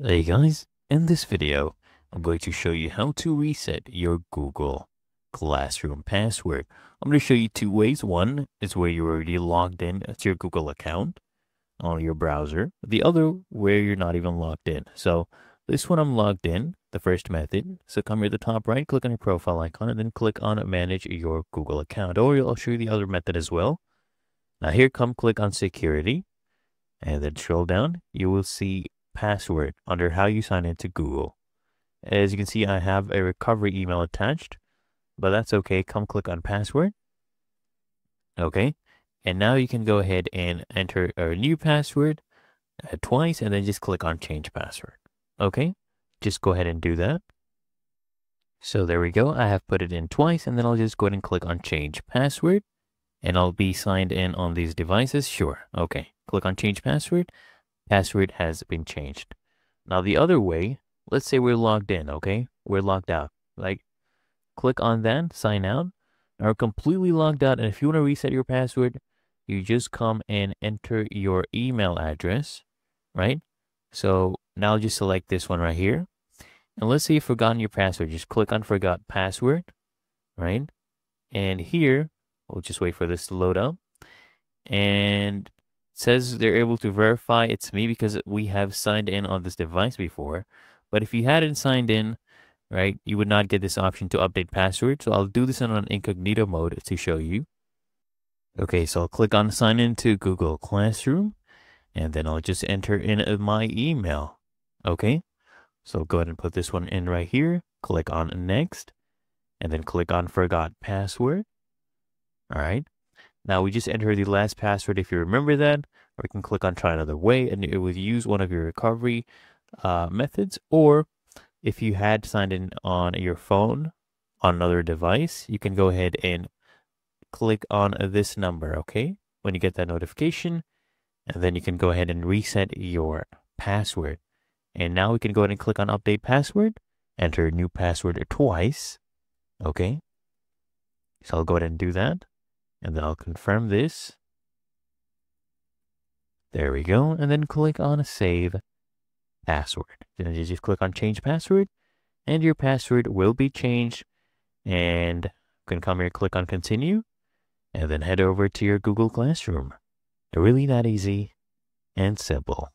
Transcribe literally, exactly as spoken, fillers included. Hey guys, in this video, I'm going to show you how to reset your Google Classroom password. I'm going to show you two ways. One is where you're already logged in to your Google account on your browser. The other where you're not even logged in. So this one I'm logged in, the first method. So come here to the top right, click on your profile icon, and then click on Manage Your Google Account. Or I'll show you the other method as well. Now here, come click on Security, and then scroll down. You will see Password under how you sign into Google. As you can see, I have a recovery email attached, but that's okay. Come click on password. Okay, and now you can go ahead and enter a new password uh, twice, and then just click on change password. Okay, just go ahead and do that. So there we go. I have put it in twice, and then I'll just go ahead and click on change password, and I'll be signed in on these devices. Sure. Okay, click on change password. Password has been changed. Now the other way, let's say we're logged in, okay? We're logged out. Like, click on that, sign out, or completely logged out. And if you want to reset your password, you just come and enter your email address, right? So now I'll just select this one right here. And let's say you've forgotten your password. Just click on forgot password, right? And here, we'll just wait for this to load up. And says they're able to verify it's me because we have signed in on this device before. But if you hadn't signed in, right, you would not get this option to update password. So I'll do this in an incognito mode to show you. Okay, so I'll click on sign in to Google Classroom, and then I'll just enter in my email. Okay, so go ahead and put this one in right here. Click on next, and then click on forgot password. All right. Now we just enter the last password if you remember that, or you can click on try another way and it will use one of your recovery uh, methods. Or if you had signed in on your phone on another device, you can go ahead and click on this number, okay? When you get that notification, and then you can go ahead and reset your password. And now we can go ahead and click on update password, enter new password twice, okay? So I'll go ahead and do that. And then I'll confirm this. There we go. And then click on save password. Then you just click on change password, and your password will be changed. And you can come here, click on continue, and then head over to your Google Classroom. Really that easy and simple.